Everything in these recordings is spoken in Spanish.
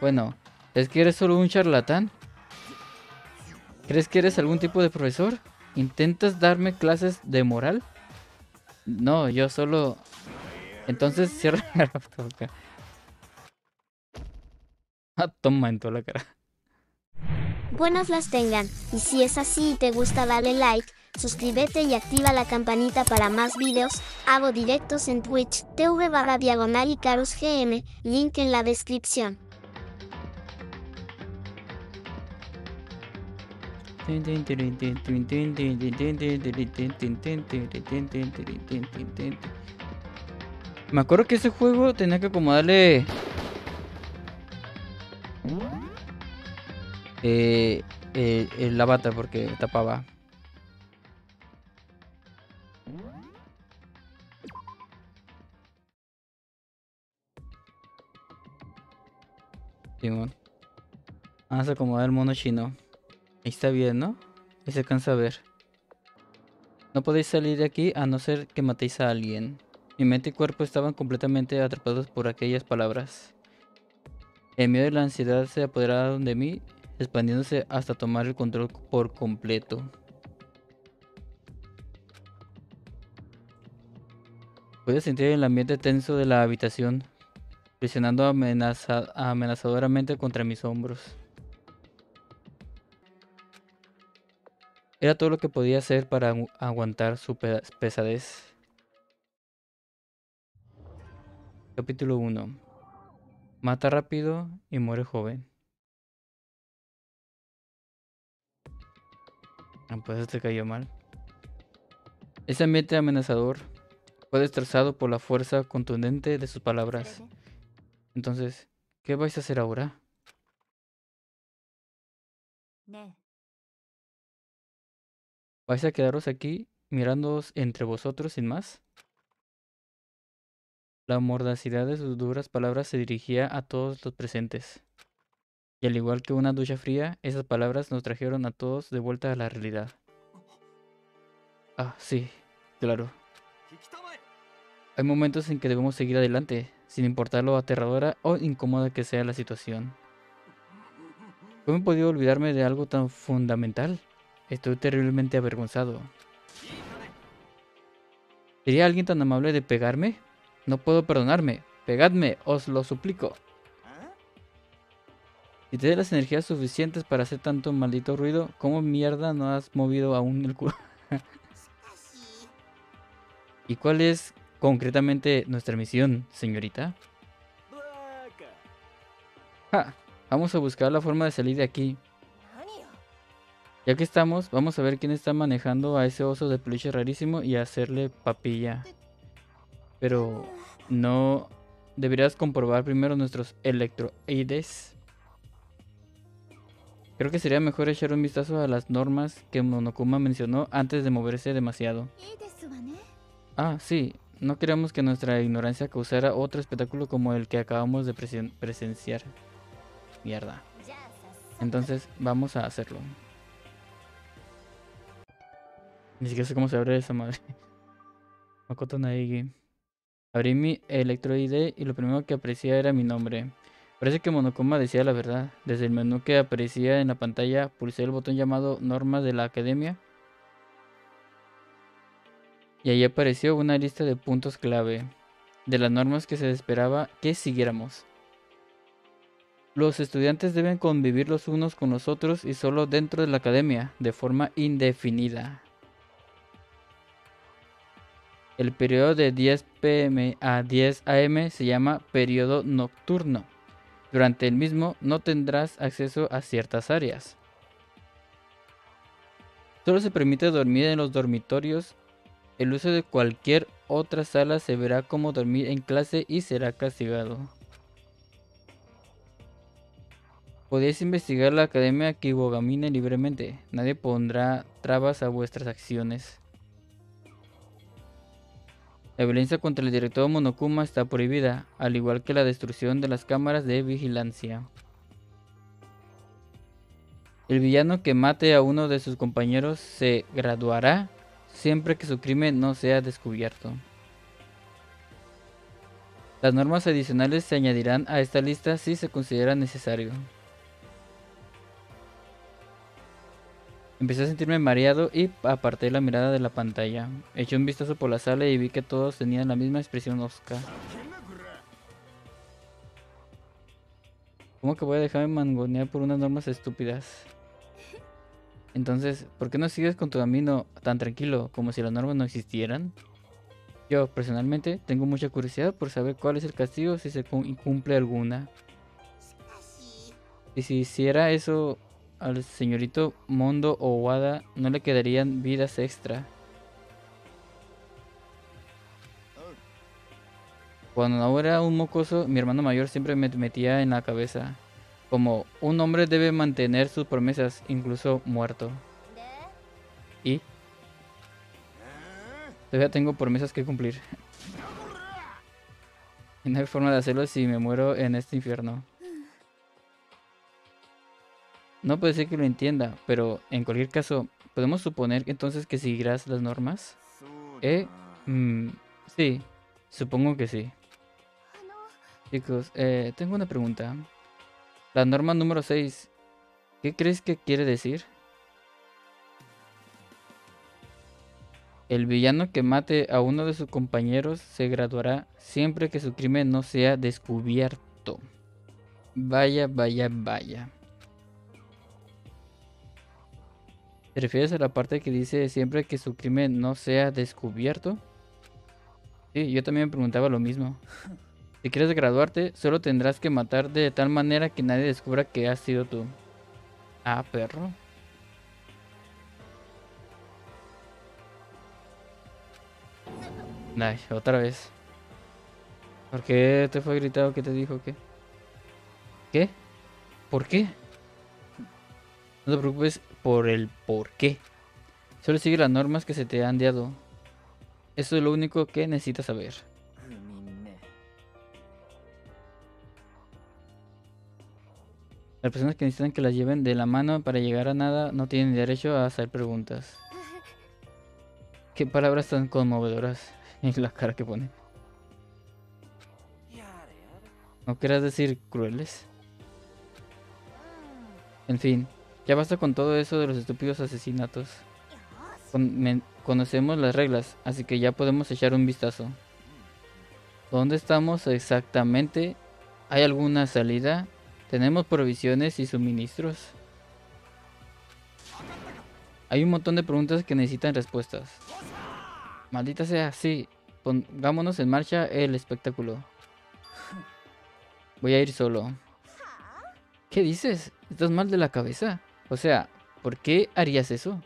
Bueno, ¿es que eres solo un charlatán? ¿Crees que eres algún tipo de profesor? ¿Intentas darme clases de moral? No, yo solo... Entonces cierra la boca. Ah, toma en toda la cara. Buenas las tengan. Y si es así y te gusta, dale like, suscríbete y activa la campanita para más videos. Hago directos en Twitch, twitch.tv/diagonal-icarusgm, link en la descripción. Me acuerdo que ese juego tenía que acomodarle la bata porque tapaba. Simón, vamos a acomodar el mono chino. Ahí está bien, ¿no? Ahí se alcanza a ver. No podéis salir de aquí a no ser que matéis a alguien. Mi mente y cuerpo estaban completamente atrapados por aquellas palabras. El miedo y la ansiedad se apoderaron de mí, expandiéndose hasta tomar el control por completo. Pude sentir el ambiente tenso de la habitación, presionando amenazadoramente contra mis hombros. Era todo lo que podía hacer para aguantar su pesadez. Capítulo 1. Mata rápido y muere joven. Pues esto te cayó mal. Ese ambiente amenazador fue destrozado por la fuerza contundente de sus palabras. Entonces, ¿qué vais a hacer ahora? ¿Vais a quedaros aquí mirándoos entre vosotros sin más? La mordacidad de sus duras palabras se dirigía a todos los presentes. Y al igual que una ducha fría, esas palabras nos trajeron a todos de vuelta a la realidad. Ah, sí, claro. Hay momentos en que debemos seguir adelante, sin importar lo aterradora o incómoda que sea la situación. ¿Cómo he podido olvidarme de algo tan fundamental? Estoy terriblemente avergonzado. ¿Sería alguien tan amable de pegarme? No puedo perdonarme. Pegadme, os lo suplico. Si te das las energías suficientes para hacer tanto maldito ruido, ¿cómo mierda no has movido aún el culo? ¿Y cuál es concretamente nuestra misión, señorita? Ja, vamos a buscar la forma de salir de aquí. Ya que estamos, vamos a ver quién está manejando a ese oso de peluche rarísimo y hacerle papilla. Pero no... Deberías comprobar primero nuestros electroides. Creo que sería mejor echar un vistazo a las normas que Monokuma mencionó antes de moverse demasiado. Ah, sí. No queremos que nuestra ignorancia causara otro espectáculo como el que acabamos de presenciar. Mierda. Entonces, vamos a hacerlo. Ni siquiera sé cómo se abre esa madre. Makoto Naegi. Abrí mi electro-ID y lo primero que aparecía era mi nombre. Parece que Monokuma decía la verdad. Desde el menú que aparecía en la pantalla, pulsé el botón llamado Normas de la Academia. Y ahí apareció una lista de puntos clave de las normas que se esperaba que siguiéramos. Los estudiantes deben convivir los unos con los otros y solo dentro de la academia, de forma indefinida. El periodo de 10 pm a 10 am se llama periodo nocturno. Durante el mismo no tendrás acceso a ciertas áreas. Solo se permite dormir en los dormitorios. El uso de cualquier otra sala se verá como dormir en clase y será castigado. Podéis investigar la Academia Kibougamine libremente. Nadie pondrá trabas a vuestras acciones. La violencia contra el director Monokuma está prohibida, al igual que la destrucción de las cámaras de vigilancia. El villano que mate a uno de sus compañeros se graduará siempre que su crimen no sea descubierto. Las normas adicionales se añadirán a esta lista si se considera necesario. Empecé a sentirme mareado y aparté la mirada de la pantalla. Eché un vistazo por la sala y vi que todos tenían la misma expresión osca. ¿Cómo que voy a dejarme mangonear por unas normas estúpidas? Entonces, ¿por qué no sigues con tu camino tan tranquilo, como si las normas no existieran? Yo, personalmente, tengo mucha curiosidad por saber cuál es el castigo si se incumple alguna. Y si hiciera eso... al señorito Mondo Owada no le quedarían vidas extra. Cuando era un mocoso, mi hermano mayor siempre me metía en la cabeza, como un hombre debe mantener sus promesas, incluso muerto. ¿Y? Todavía tengo promesas que cumplir. Y no hay forma de hacerlo si me muero en este infierno. No puede ser que lo entienda, pero en cualquier caso, ¿podemos suponer entonces que seguirás las normas? Sí, supongo que sí. Chicos, tengo una pregunta. La norma número 6, ¿qué crees que quiere decir? El villano que mate a uno de sus compañeros se graduará siempre que su crimen no sea descubierto. Vaya, vaya, vaya. ¿Te refieres a la parte que dice siempre que su crimen no sea descubierto? Sí, yo también me preguntaba lo mismo. Si quieres graduarte, solo tendrás que matar de tal manera que nadie descubra que has sido tú. Ah, perro. Ay, otra vez. ¿Por qué te fue gritado que te dijo que? ¿Qué? ¿Por qué? No te preocupes por el por qué. Solo sigue las normas que se te han dado. Eso es lo único que necesitas saber. Las personas que necesitan que las lleven de la mano para llegar a nada no tienen derecho a hacer preguntas. Qué palabras tan conmovedoras. Y la cara que pone. ¿No querrás decir crueles? En fin. Ya basta con todo eso de los estúpidos asesinatos. Conocemos las reglas, así que ya podemos echar un vistazo. ¿Dónde estamos exactamente? ¿Hay alguna salida? ¿Tenemos provisiones y suministros? Hay un montón de preguntas que necesitan respuestas. Maldita sea, sí. Pongámonos en marcha el espectáculo. Voy a ir solo. ¿Qué dices? ¿Estás mal de la cabeza? O sea, ¿por qué harías eso?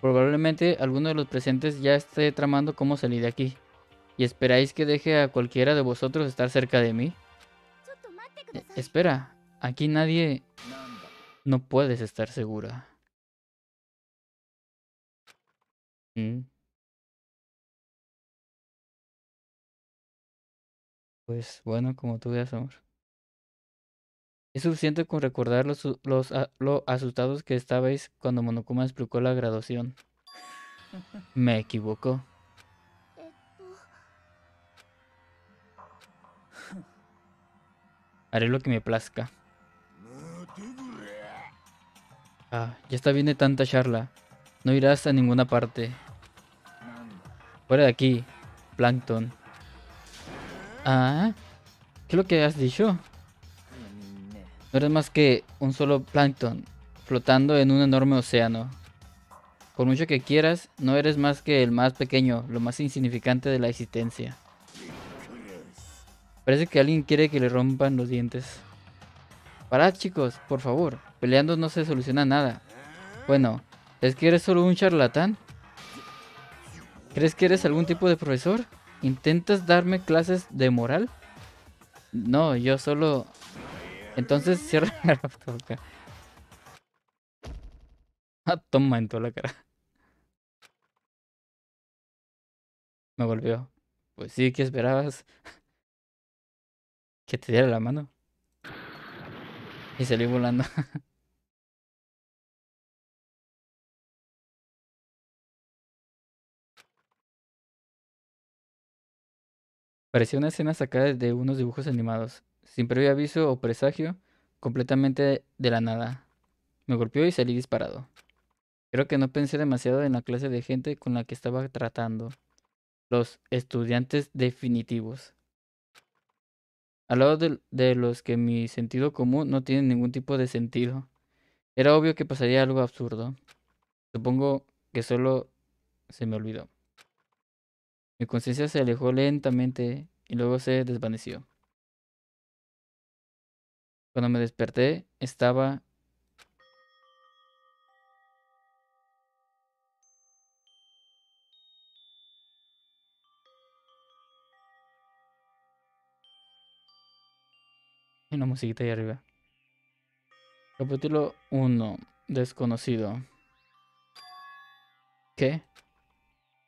Probablemente alguno de los presentes ya esté tramando cómo salir de aquí. ¿Y esperáis que deje a cualquiera de vosotros estar cerca de mí? Espera, aquí nadie... No puedes estar segura. Pues bueno, como tú veas, amor. Es suficiente con recordar lo asustados que estabais cuando Monokuma explicó la graduación. Me equivoco. Haré lo que me plazca. Ah, ya está bien de tanta charla. No irás a ninguna parte. Fuera de aquí, Plankton. Ah, ¿qué es lo que has dicho? No eres más que un solo plancton, flotando en un enorme océano. Por mucho que quieras, no eres más que el más pequeño, lo más insignificante de la existencia. Parece que alguien quiere que le rompan los dientes. Parad, chicos, por favor, peleando no se soluciona nada. Bueno, ¿es que eres solo un charlatán? ¿Crees que eres algún tipo de profesor? ¿Intentas darme clases de moral? No, yo solo... Entonces cierra la boca. Ah, toma en toda la cara. Me golpeó. Pues sí, ¿qué esperabas? Que te diera la mano. Y salí volando. Parecía una escena sacada de unos dibujos animados, sin previo aviso o presagio, completamente de la nada. Me golpeó y salí disparado. Creo que no pensé demasiado en la clase de gente con la que estaba tratando. Los estudiantes definitivos. Al lado de los que mi sentido común no tiene ningún tipo de sentido. Era obvio que pasaría algo absurdo. Supongo que solo se me olvidó. Mi conciencia se alejó lentamente y luego se desvaneció. Cuando me desperté, estaba... Una musiquita ahí arriba. Capítulo 1. Desconocido. ¿Qué?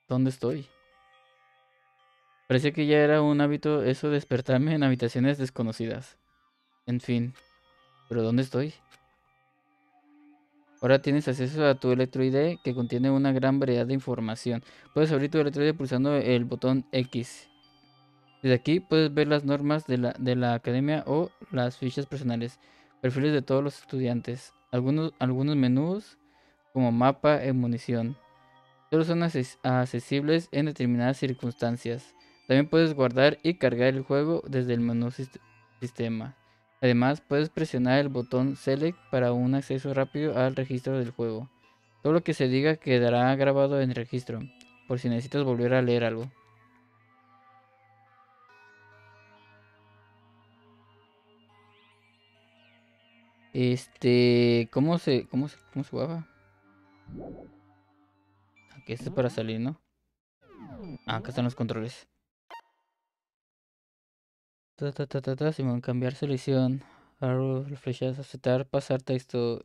¿Dónde estoy? Parecía que ya era un hábito eso de despertarme en habitaciones desconocidas. En fin. ¿Pero dónde estoy? Ahora tienes acceso a tu Electro-ID que contiene una gran variedad de información. Puedes abrir tu Electro-ID pulsando el botón X. Desde aquí puedes ver las normas de la academia o las fichas personales, perfiles de todos los estudiantes, algunos menús como mapa en munición. Solo son accesibles en determinadas circunstancias. También puedes guardar y cargar el juego desde el menú sistema. Además puedes presionar el botón Select para un acceso rápido al registro del juego. Todo lo que se diga quedará grabado en el registro, por si necesitas volver a leer algo. ¿Cómo se jugaba? Aquí es para salir, ¿no? Ah, acá están los controles. Simón, cambiar selección. Arrow, flechas, aceptar, pasar texto.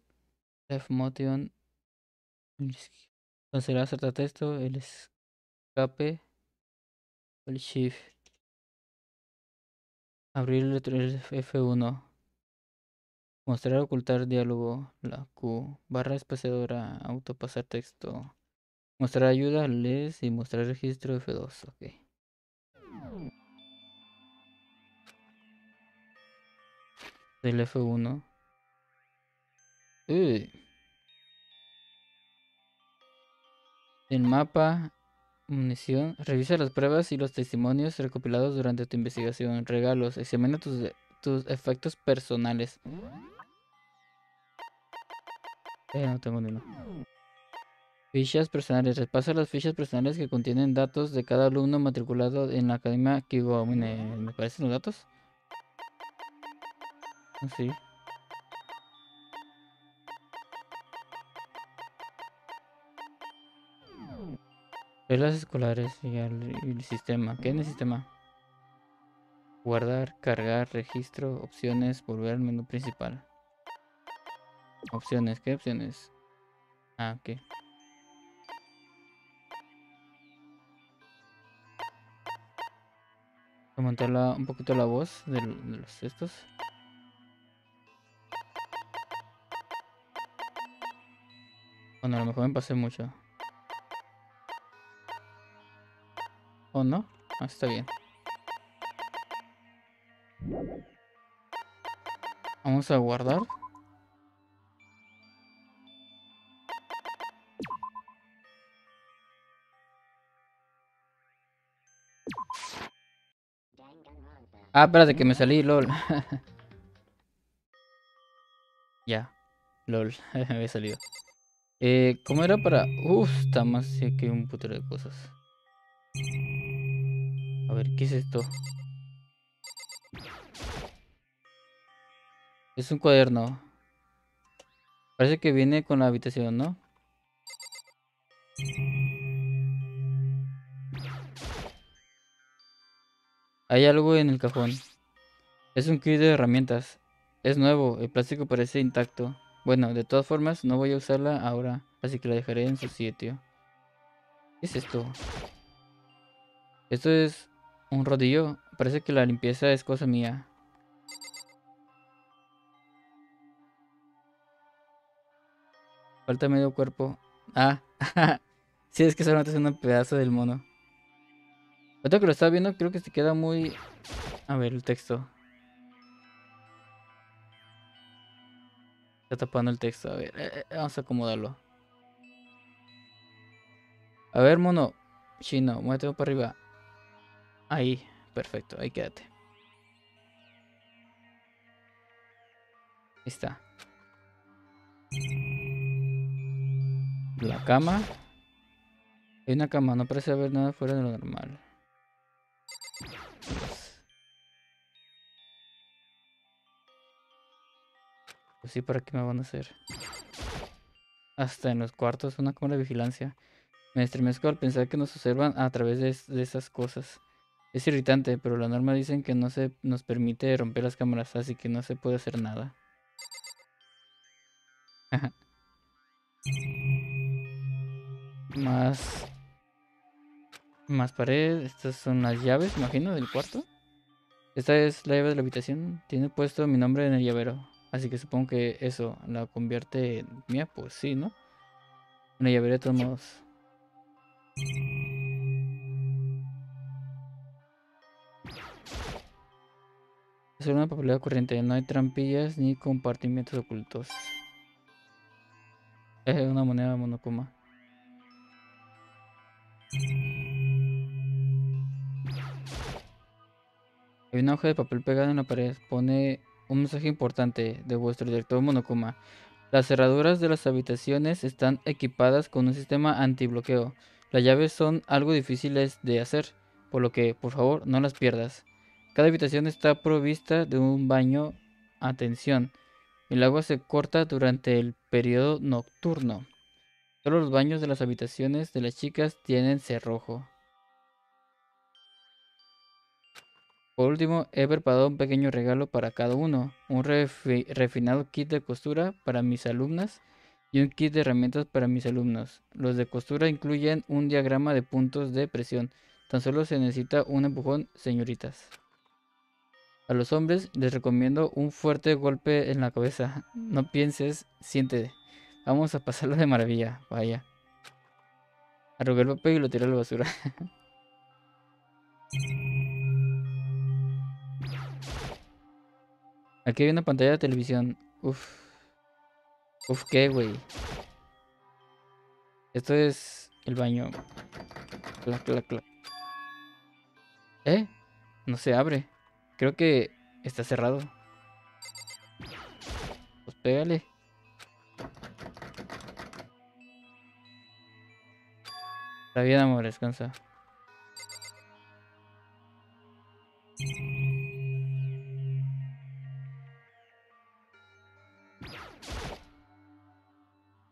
Left motion. Cancelar, aceptar texto. El escape. El shift. Abrir el F1. Mostrar, ocultar diálogo, la Q, barra espaciadora, autopasar texto, mostrar ayuda, les y mostrar registro F2, ok. Del F1. Del mapa, munición, revisa las pruebas y los testimonios recopilados durante tu investigación, regalos, examina tus efectos personales. No tengo ni uno. Fichas personales. Repasa las fichas personales que contienen datos de cada alumno matriculado en la Academia Kibougamine. ¿Me parecen los datos? Sí. Reglas escolares y el sistema. ¿Qué es el sistema? Guardar, cargar, registro, opciones, volver al menú principal. Opciones, ¿qué opciones? Ah, ok. Aumentar un poquito la voz de los estos. Bueno, a lo mejor me pasé mucho. ¿O no? Ah, está bien. Vamos a guardar. Ah, espérate que me salí, lol. Ya, lol, me había salido. ¿Cómo era para...? Está más que un putero de cosas. A ver, ¿qué es esto? Es un cuaderno. Parece que viene con la habitación, ¿no? Hay algo en el cajón. Es un kit de herramientas. Es nuevo, el plástico parece intacto. Bueno, de todas formas no voy a usarla ahora, así que la dejaré en su sitio. ¿Qué es esto? Esto es un rodillo. Parece que la limpieza es cosa mía. Falta medio cuerpo. Ah, sí, es que solamente es un pedazo del mono. Ahorita que lo estaba viendo, creo que se queda muy... A ver, el texto. Está tapando el texto. A ver, vamos a acomodarlo. A ver, mono. Chino, muévete para arriba. Ahí, perfecto, ahí quédate. Ahí está. La cama. Hay una cama, no parece haber nada fuera de lo normal. Pues sí, ¿para qué me van a hacer? Hasta en los cuartos, una cámara de vigilancia. Me estremezco al pensar que nos observan a través de esas cosas. Es irritante, pero la norma dicen que no se nos permite romper las cámaras, así que no se puede hacer nada. Más pared. Estas son las llaves, imagino, del cuarto. Esta es la llave de la habitación. Tiene puesto mi nombre en el llavero, así que supongo que eso la convierte en mía. Pues sí, ¿no? En el llavero de todos modos. Es una papelera corriente. No hay trampillas ni compartimientos ocultos. Es una moneda de Monokuma. Hay una hoja de papel pegada en la pared. Pone un mensaje importante de vuestro director Monokuma. Las cerraduras de las habitaciones están equipadas con un sistema antibloqueo. Las llaves son algo difíciles de hacer, por lo que, por favor, no las pierdas. Cada habitación está provista de un baño. Atención. El agua se corta durante el periodo nocturno. Solo los baños de las habitaciones de las chicas tienen cerrojo. Por último, he preparado un pequeño regalo para cada uno. Un refinado kit de costura para mis alumnas y un kit de herramientas para mis alumnos. Los de costura incluyen un diagrama de puntos de presión. Tan solo se necesita un empujón, señoritas. A los hombres les recomiendo un fuerte golpe en la cabeza. No pienses, siéntete. Vamos a pasarlo de maravilla, vaya. Arrugué el papel y lo tiré a la basura. Aquí hay una pantalla de televisión. Uf. Uf, qué güey. Esto es el baño. Clac, clac, clac. No se abre. Creo que está cerrado. Pues pégale. Está bien, amor, descansa.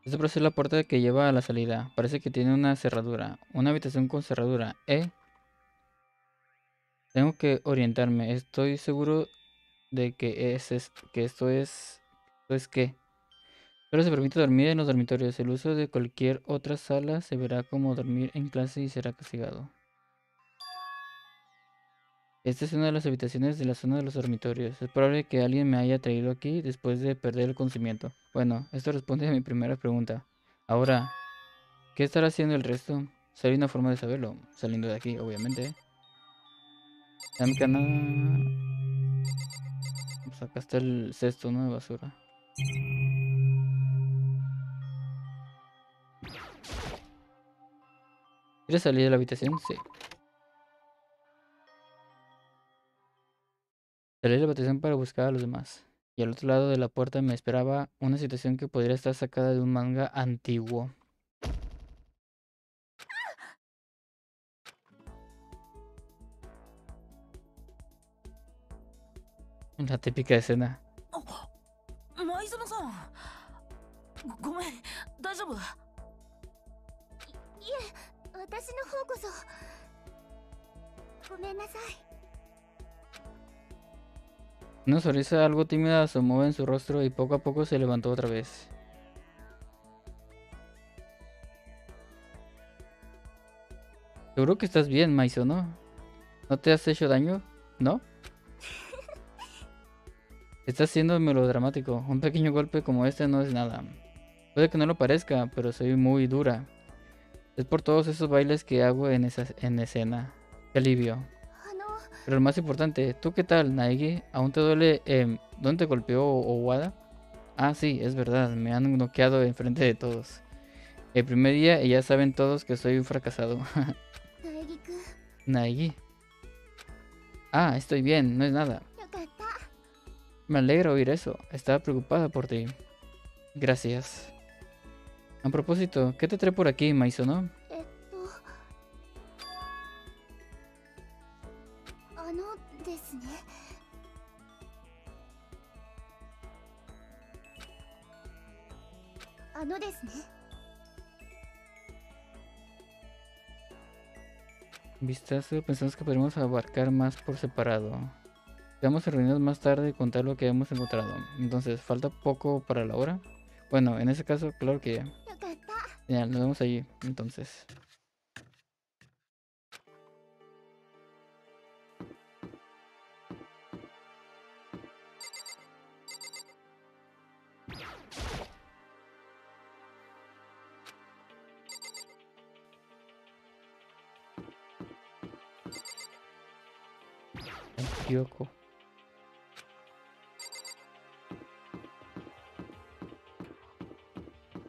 Este proceso es la puerta que lleva a la salida. Parece que tiene una cerradura. Una habitación con cerradura. Tengo que orientarme. Estoy seguro de que esto es. Solo se permite dormir en los dormitorios. El uso de cualquier otra sala se verá como dormir en clase y será castigado. Esta es una de las habitaciones de la zona de los dormitorios. Es probable que alguien me haya traído aquí después de perder el conocimiento. Bueno, esto responde a mi primera pregunta. Ahora, ¿qué estará haciendo el resto? Solo hay una forma de saberlo. Saliendo de aquí, obviamente. Pues acá está el cesto, ¿no? De basura. ¿Quieres salir de la habitación? Sí. Salí de la habitación para buscar a los demás. Y al otro lado de la puerta me esperaba una situación que podría estar sacada de un manga antiguo. La típica escena. Una sonrisa algo tímida asomó en su rostro y poco a poco se levantó otra vez. Seguro que estás bien, Maizono. ¿No te has hecho daño? ¿No? Estás siendo melodramático. Un pequeño golpe como este no es nada. Puede que no lo parezca, pero soy muy dura. Es por todos esos bailes que hago en escena. Qué alivio. Pero lo más importante, ¿tú qué tal, Naegi? ¿Aún te duele dónde te golpeó Owada? Ah, sí, es verdad, me han noqueado enfrente de todos. El primer día y ya saben todos que soy un fracasado. Naegi. Ah, estoy bien, no es nada. Me alegra oír eso, estaba preocupada por ti. Gracias. A propósito, ¿qué te trae por aquí, Maizono? Vistazo, pensamos que podemos abarcar más por separado. Vamos a reunirnos más tarde y contar lo que hemos encontrado. Entonces, ¿falta poco para la hora? Bueno, en ese caso, claro que ya. Genial, nos vemos allí, entonces. Kyoko.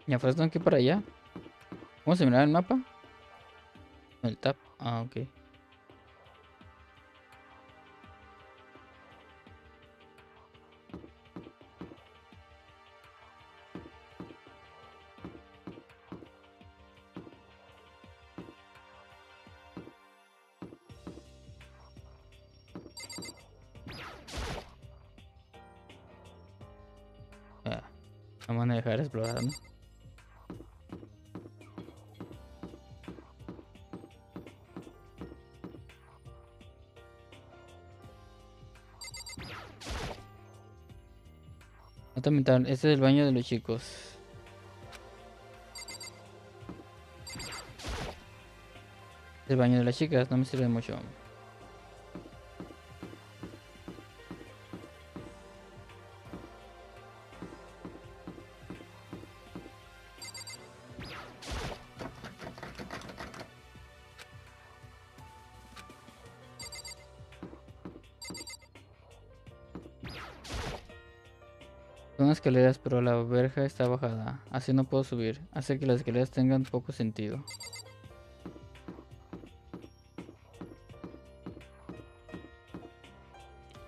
Ya faltan aquí para allá. ¿Cómo se miraba el mapa? El tap. Ah, ok. Vamos a dejar explorar, ¿no? Este es el baño de los chicos. El baño de las chicas no me sirve mucho. Escaleras, pero la verja está bajada, así no puedo subir, hace que las escaleras tengan poco sentido.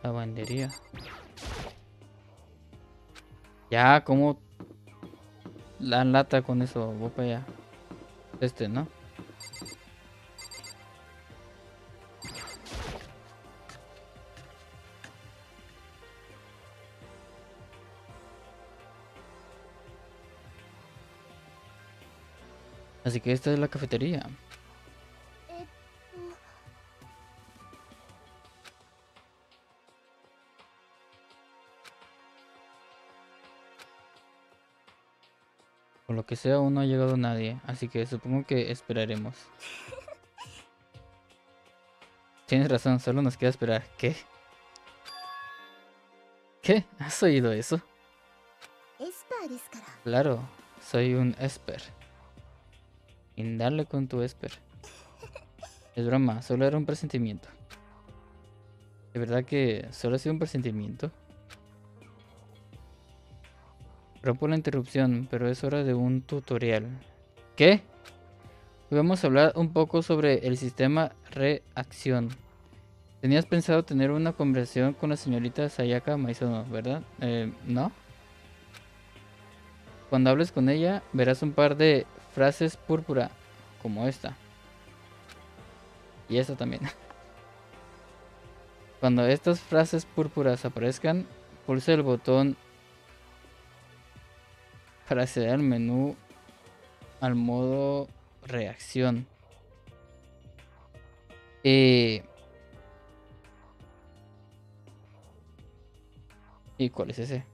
Lavandería. Ya, como la lata con eso, voy para allá. Este, ¿no? Así que esta es la cafetería. Por lo que sea, aún no ha llegado nadie, así que supongo que esperaremos. Tienes razón, solo nos queda esperar. ¿Qué? ¿Qué? ¿Has oído eso? Claro, soy un esper. Darle con tu esper. Es broma, solo era un presentimiento. ¿De verdad que solo ha sido un presentimiento? Rompo la interrupción, pero es hora de un tutorial. ¿Qué? Hoy vamos a hablar un poco sobre el sistema reacción. Tenías pensado tener una conversación con la señorita Sayaka Maizono, ¿verdad? ¿No? Cuando hables con ella, verás un par de frases púrpura, como esta. Y esta también. Cuando estas frases púrpuras aparezcan, pulsa el botón para acceder al menú al modo reacción. ¿Y cuál es ese?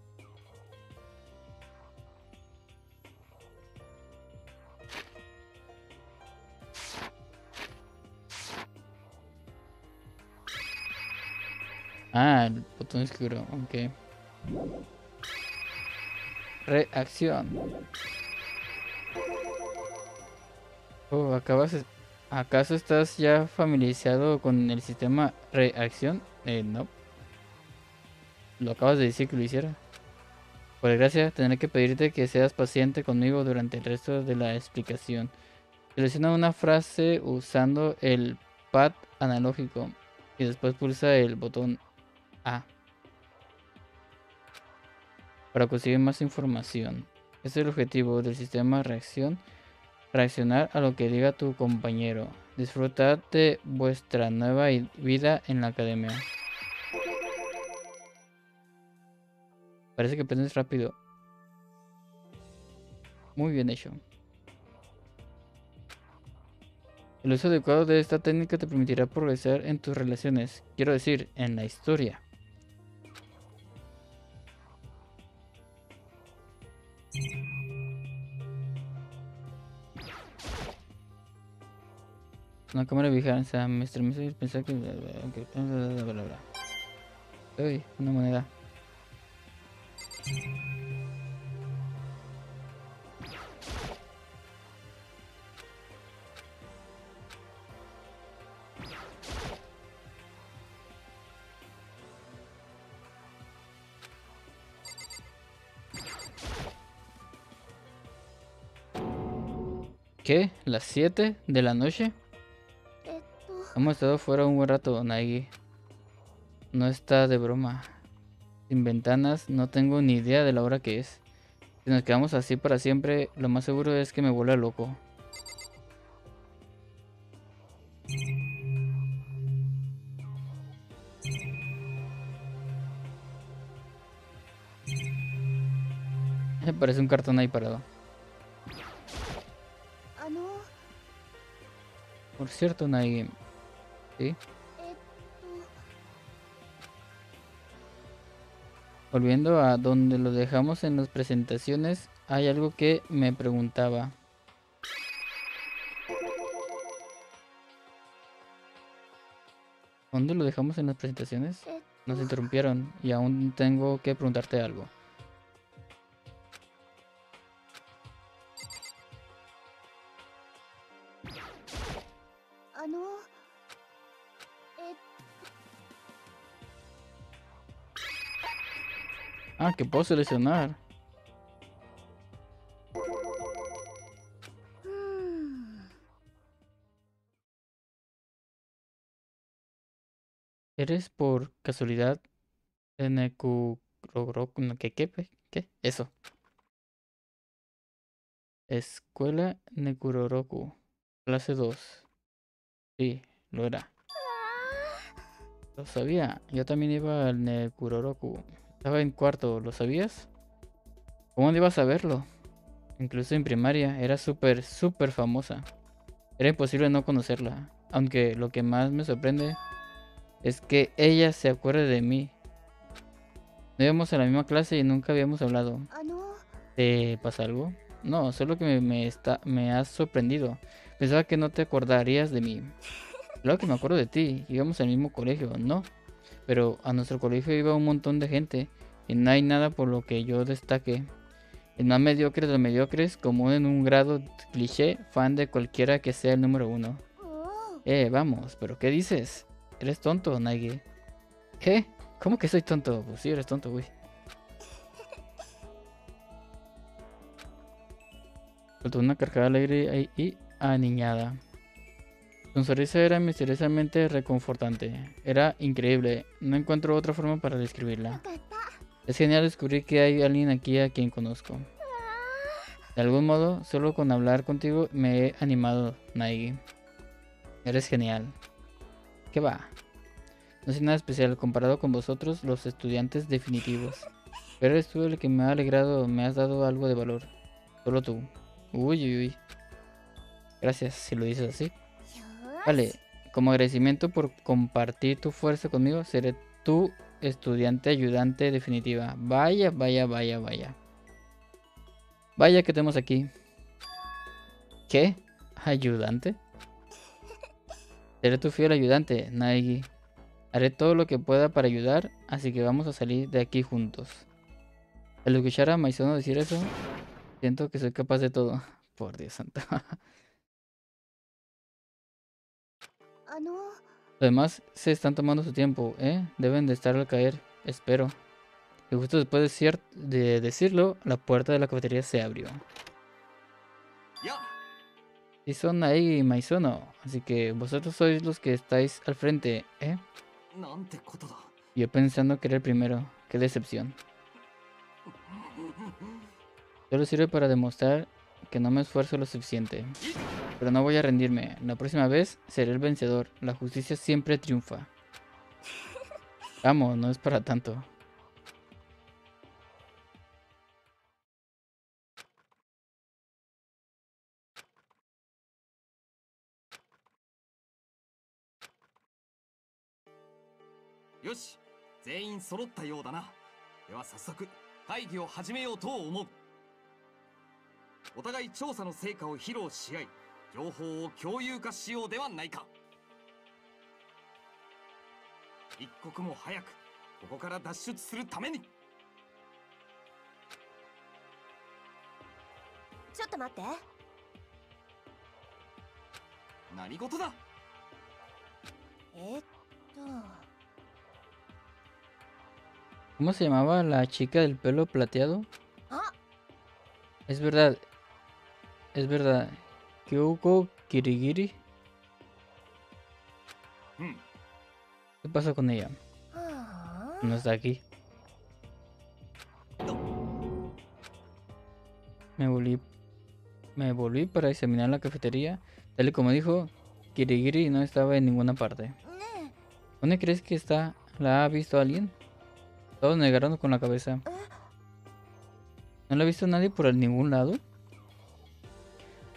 Ah, el botón oscuro, ok. Reacción. Oh, acabas ¿Acaso estás ya familiarizado con el sistema reacción? No. Lo acabas de decir que lo hiciera. Por desgracia, tendré que pedirte que seas paciente conmigo durante el resto de la explicación. Selecciona una frase usando el pad analógico y después pulsa el botón A para conseguir más información. Este es el objetivo del sistema reacción. Reaccionar a lo que diga tu compañero. Disfrutad de vuestra nueva vida en la academia. Parece que aprendes rápido. Muy bien hecho. El uso adecuado de esta técnica te permitirá progresar en tus relaciones. Quiero decir, en la historia. Una cámara de vigilancia, me estremece y pensar que... Uy, una moneda. ¿Qué? ¿Las 7 de la noche? Hemos estado fuera un buen rato, Naegi. No está de broma. Sin ventanas, no tengo ni idea de la hora que es. Si nos quedamos así para siempre, lo más seguro es que me vuelva loco. Parece un cartón ahí parado. Por cierto, Naegi. ¿Sí? Volviendo a donde lo dejamos en las presentaciones, hay algo que me preguntaba. ¿Dónde lo dejamos en las presentaciones? Nos interrumpieron y aún tengo que preguntarte algo. Ah, que puedo seleccionar. ¿Eres por casualidad ¿Qué? Eso. Escuela Nekuroroku. Clase 2. Sí, lo era. Lo sabía. Yo también iba al Nekuroroku. Estaba en cuarto, ¿lo sabías? ¿Cómo no ibas a saberlo? Incluso en primaria, era súper famosa. Era imposible no conocerla. Aunque lo que más me sorprende es que ella se acuerde de mí. No íbamos a la misma clase y nunca habíamos hablado. ¿Te pasa algo? No, solo que me has sorprendido. Pensaba que no te acordarías de mí. Claro que me acuerdo de ti, íbamos al mismo colegio, ¿no? Pero a nuestro colegio iba un montón de gente y no hay nada por lo que yo destaque. El más mediocre de los mediocres, como en un grado cliché, fan de cualquiera que sea el número 1. Vamos, ¿pero qué dices? ¿Eres tonto, Naegi? ¿Qué? ¿Cómo que soy tonto? Pues sí, eres tonto, güey. Soltó una carcajada alegre y aniñada. Su sonrisa era misteriosamente reconfortante. Era increíble. No encuentro otra forma para describirla. Es genial descubrir que hay alguien aquí a quien conozco. De algún modo, solo con hablar contigo me he animado, Naegi. Eres genial. ¿Qué va? No soy nada especial comparado con vosotros, los estudiantes definitivos. Pero eres tú el que me ha alegrado, me has dado algo de valor. Solo tú. Uy, uy, uy. Gracias, si lo dices así. Vale, como agradecimiento por compartir tu fuerza conmigo, seré tu estudiante ayudante definitiva. Vaya, vaya, vaya, vaya. Vaya que tenemos aquí. ¿Qué? ¿Ayudante? Seré tu fiel ayudante, Naegi. Haré todo lo que pueda para ayudar, así que vamos a salir de aquí juntos. Al escuchar a Maizono decir eso, siento que soy capaz de todo. Por Dios santo. Además, se están tomando su tiempo, ¿eh? Deben de estar al caer, espero. Y justo después de decirlo, la puerta de la cafetería se abrió. Y son Naegi y Maizono, así que vosotros sois los que estáis al frente, ¿eh? Yo pensando que era el primero, qué decepción. Solo sirve para demostrar que no me esfuerzo lo suficiente. Pero no voy a rendirme, la próxima vez seré el vencedor, la justicia siempre triunfa. Vamos, no es para tanto. ¿Cómo se llamaba la chica del pelo plateado? Es verdad. Kyoko Kirigiri. ¿Qué pasa con ella? No está aquí. Me volví para examinar la cafetería. Tal y como dijo, Kirigiri no estaba en ninguna parte. ¿Dónde crees que está? ¿La ha visto alguien? Todos negaron con la cabeza. ¿No la ha visto nadie por ningún lado?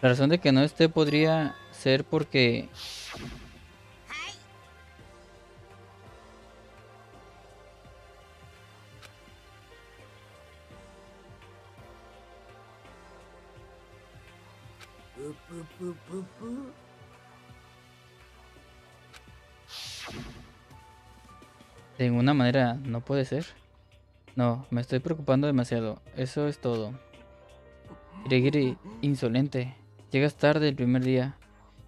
La razón de que no esté podría ser porque... De ninguna manera, no puede ser. No, me estoy preocupando demasiado. Eso es todo. Kirigiri, insolente. Llegas tarde el primer día.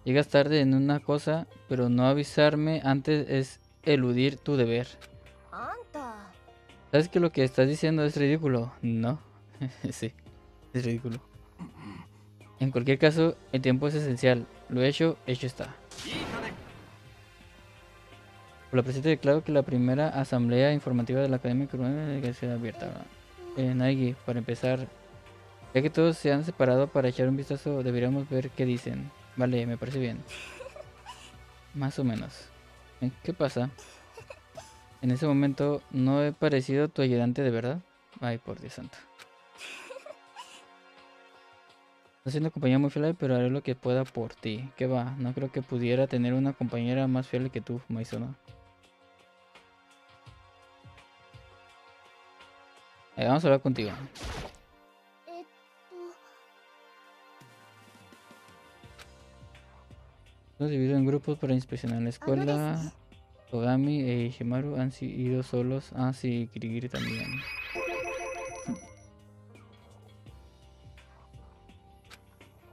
Llegas tarde en una cosa, pero no avisarme antes es eludir tu deber. ¿Sabes que lo que estás diciendo es ridículo? No. Sí, es ridículo. En cualquier caso, el tiempo es esencial. Lo hecho está. Por la presente declaro que la primera asamblea informativa de la Academia Corona que se abierta. Naegi, para empezar, ya que todos se han separado para echar un vistazo, deberíamos ver qué dicen. Vale, me parece bien. Más o menos. ¿Qué pasa? En ese momento no he parecido tu ayudante de verdad. Ay, por Dios santo. No soy una compañera muy fiel, pero haré lo que pueda por ti. ¿Qué va? No creo que pudiera tener una compañera más fiel que tú, Maizono. Vamos a hablar contigo. Los divido en grupos para inspeccionar la escuela. Togami e Ishimaru han ido solos. Ah, sí, Kirigiri también.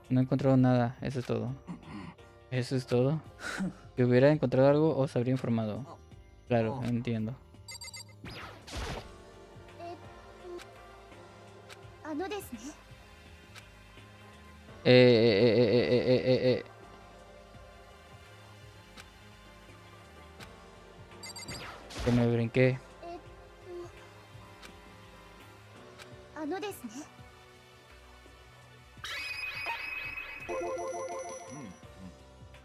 No he encontrado nada, eso es todo. ¿Eso es todo? Si hubiera encontrado algo, os habría informado. Claro, entiendo. Que me brinqué.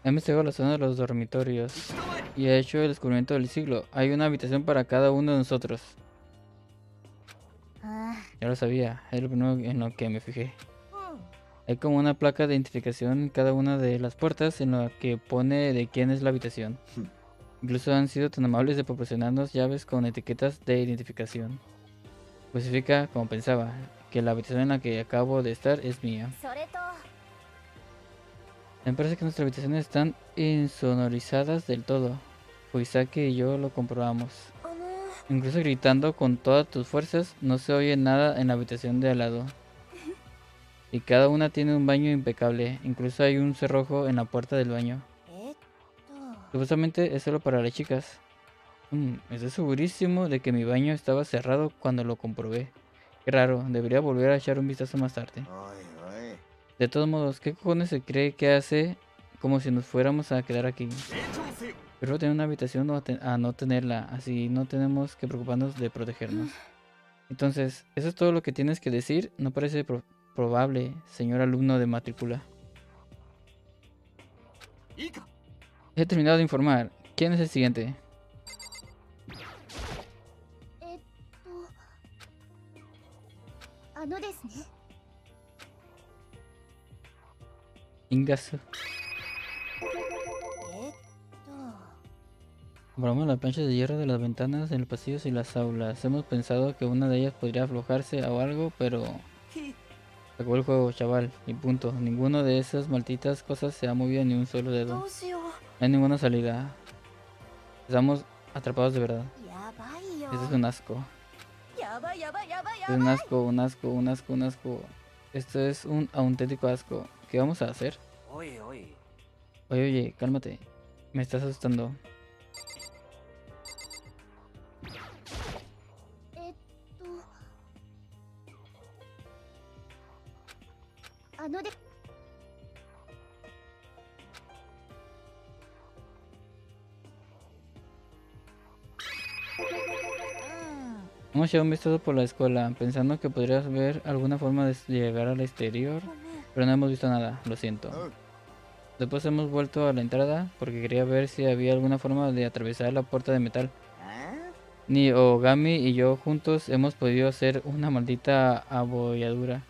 He investigado la zona de los dormitorios y he hecho el descubrimiento del siglo. Hay una habitación para cada uno de nosotros. Ya lo sabía, es lo primero en lo que me fijé. Hay como una placa de identificación en cada una de las puertas en la que pone de quién es la habitación. Incluso han sido tan amables de proporcionarnos llaves con etiquetas de identificación. Especifica, como pensaba, que la habitación en la que acabo de estar es mía. Me parece que nuestras habitaciones están insonorizadas del todo. Fuisaki y yo lo comprobamos. Incluso gritando con todas tus fuerzas, no se oye nada en la habitación de al lado. Y cada una tiene un baño impecable. Incluso hay un cerrojo en la puerta del baño. Supuestamente es solo para las chicas. Estoy segurísimo de que mi baño estaba cerrado cuando lo comprobé. Qué raro, debería volver a echar un vistazo más tarde. De todos modos, ¿qué cojones se cree que hace como si nos fuéramos a quedar aquí? Prefiero tener una habitación a no tenerla, así no tenemos que preocuparnos de protegernos. Entonces, ¿eso es todo lo que tienes que decir? No parece probable, señor alumno de matrícula. He terminado de informar. ¿Quién es el siguiente? Ingasu. Compramos las planchas de hierro de las ventanas en los pasillos y las aulas. Hemos pensado que una de ellas podría aflojarse o algo, pero... acabó el juego, chaval. Y punto. Ninguno de esas malditas cosas se ha movido ni un solo dedo. No hay ninguna salida. Estamos atrapados de verdad. Este es un asco. Es un asco, un asco, un asco, un asco. Esto es un auténtico asco. ¿Qué vamos a hacer? Oye, cálmate. Me estás asustando. Hemos echado un vistazo por la escuela, pensando que podrías ver alguna forma de llegar al exterior, pero no hemos visto nada, lo siento. Después hemos vuelto a la entrada, porque quería ver si había alguna forma de atravesar la puerta de metal. Ni Ogami y yo juntos hemos podido hacer una maldita abolladura.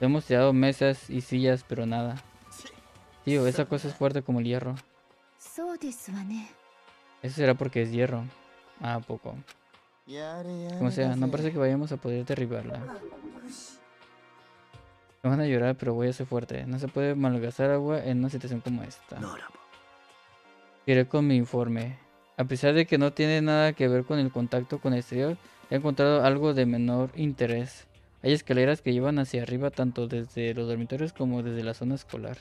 Hemos tirado mesas y sillas, pero nada. Tío, esa cosa es fuerte como el hierro. Eso será porque es hierro. Ah, poco. Como sea, no parece que vayamos a poder derribarla. Me van a llorar, pero voy a ser fuerte. No se puede malgastar agua en una situación como esta. Iré con mi informe. A pesar de que no tiene nada que ver con el contacto con el exterior, he encontrado algo de menor interés. Hay escaleras que llevan hacia arriba tanto desde los dormitorios como desde la zona escolar.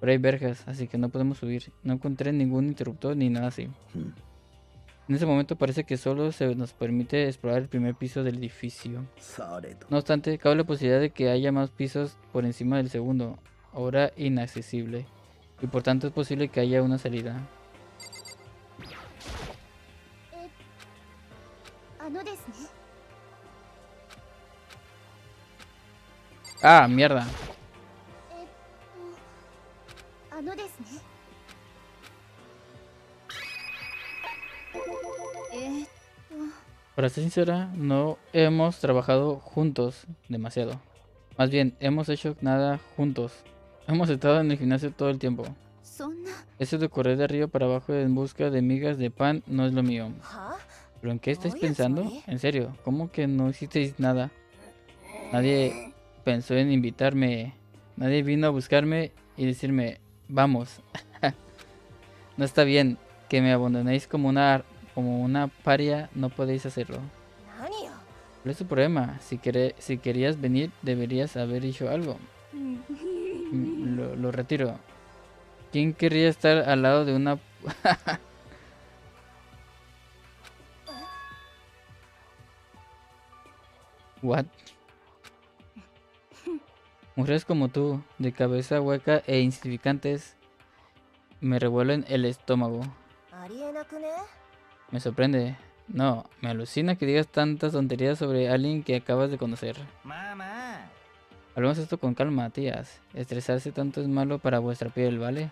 Pero hay verjas, así que no podemos subir. No encontré ningún interruptor ni nada así. En ese momento parece que solo se nos permite explorar el primer piso del edificio. No obstante, cabe la posibilidad de que haya más pisos por encima del segundo, ahora inaccesible, y por tanto es posible que haya una salida. Ah, mierda. Para ser sincera, no hemos trabajado juntos demasiado. Más bien, hemos hecho nada juntos. Hemos estado en el gimnasio todo el tiempo. Eso de correr de arriba para abajo en busca de migas de pan no es lo mío. ¿Pero en qué estáis pensando? En serio, ¿cómo que no hicisteis nada? Nadie pensó en invitarme. Nadie vino a buscarme y decirme, vamos. No está bien que me abandonéis como una paria, no podéis hacerlo. ¿Cuál es tu problema? Si querías venir, deberías haber hecho algo. Lo retiro. ¿Quién querría estar al lado de una... What? Mujeres como tú, de cabeza hueca e insignificantes, me revuelven el estómago. Me sorprende. No, me alucina que digas tantas tonterías sobre alguien que acabas de conocer. Mamá. Hablemos esto con calma, tías. Estresarse tanto es malo para vuestra piel, ¿vale?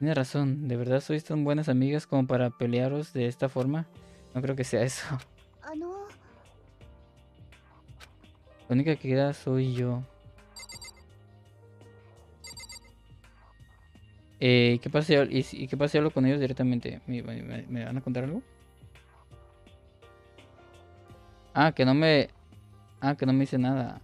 Tienes razón. ¿De verdad sois tan buenas amigas como para pelearos de esta forma? No creo que sea eso. La única que queda soy yo. ¿Qué pasa si hablo con ellos directamente? ¿Me van a contar algo? Ah, que no me dice nada.